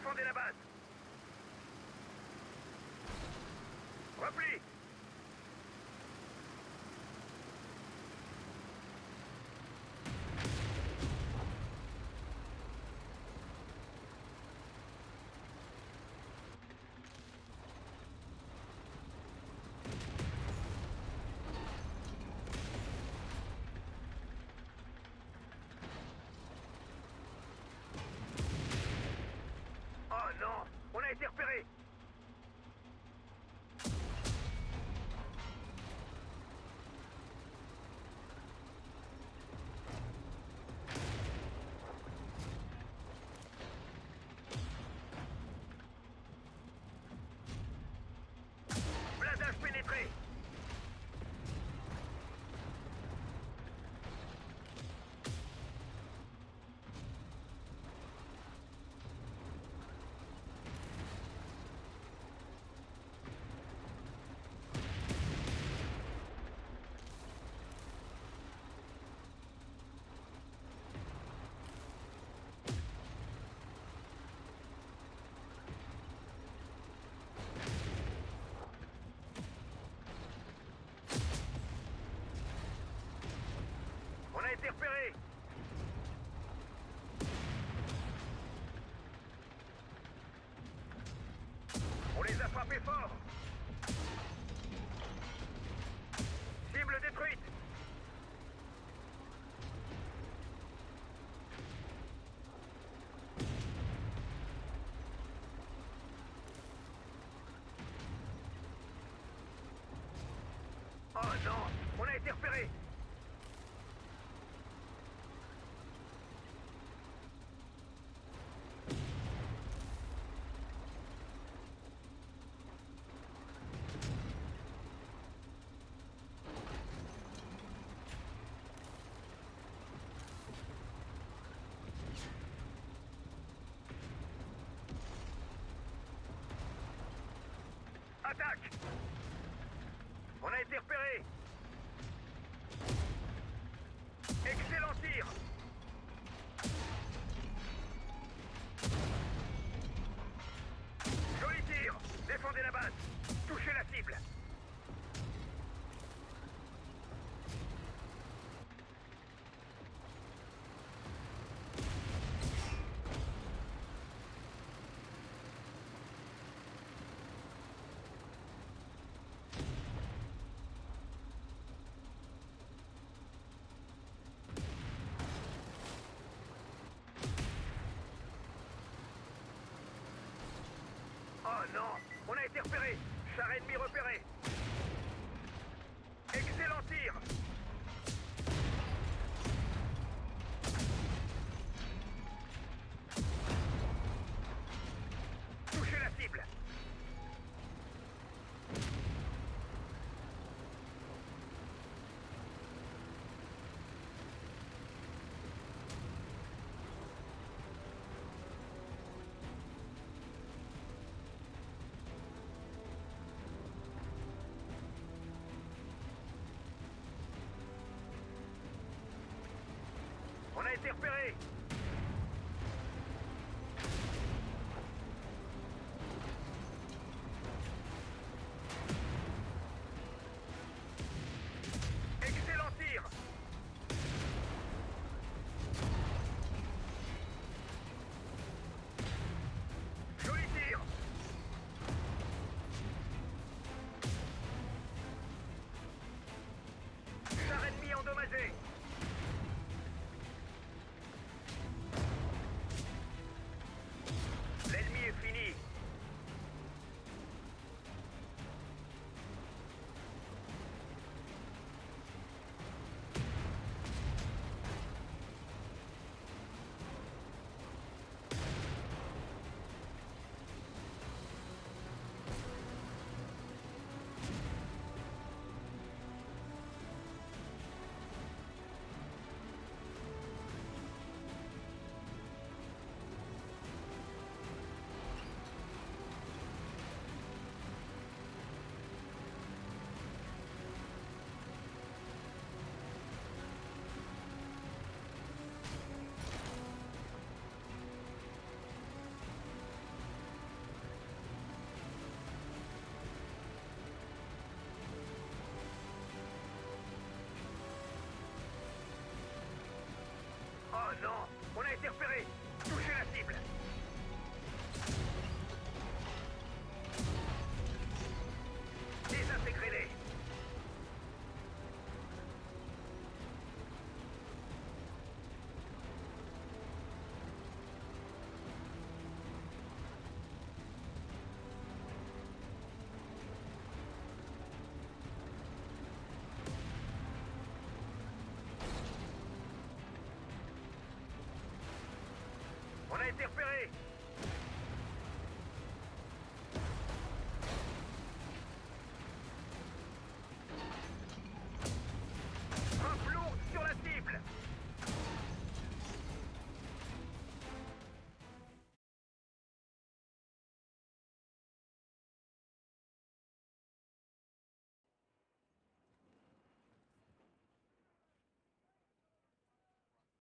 Défendez la base. Repli. Repéré. On les a frappés fort. Cible détruite. Oh non, on a été repéré. Attaque! On a été repéré! Excellent tir! Joli tir! Défendez la base! Touchez la cible! Oh non, on a été repéré. Char ennemi repéré. Excellent tir. Touchez la cible. On a été repéré. Excellent tir. Joli tir. Char ennemi endommagé. Fini. été repéré.